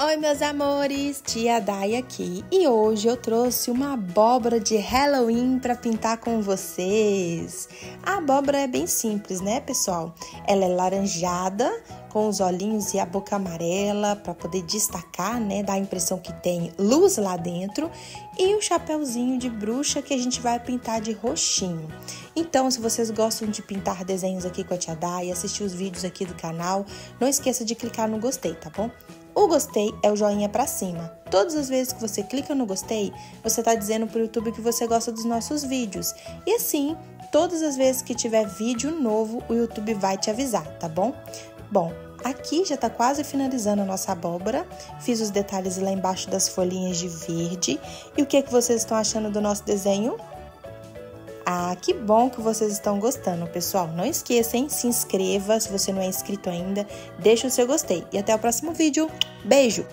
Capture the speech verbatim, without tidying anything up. Oi meus amores, tia Dai aqui e hoje eu trouxe uma abóbora de Halloween para pintar com vocês. A abóbora é bem simples, né pessoal? Ela é laranjada, com os olhinhos e a boca amarela para poder destacar, né? Dá a impressão que tem luz lá dentro e o chapéuzinho de bruxa que a gente vai pintar de roxinho. Então, se vocês gostam de pintar desenhos aqui com a tia Dai, assistir os vídeos aqui do canal, não esqueça de clicar no gostei, tá bom? O gostei é o joinha pra cima. Todas as vezes que você clica no gostei, você tá dizendo pro YouTube que você gosta dos nossos vídeos. E assim, todas as vezes que tiver vídeo novo, o YouTube vai te avisar, tá bom? Bom, aqui já tá quase finalizando a nossa abóbora. Fiz os detalhes lá embaixo das folhinhas de verde. E o que é que vocês estão achando do nosso desenho? Ah, que bom que vocês estão gostando, pessoal. Não esqueçam, se inscreva se você não é inscrito ainda. Deixa o seu gostei. E até o próximo vídeo. Beijo!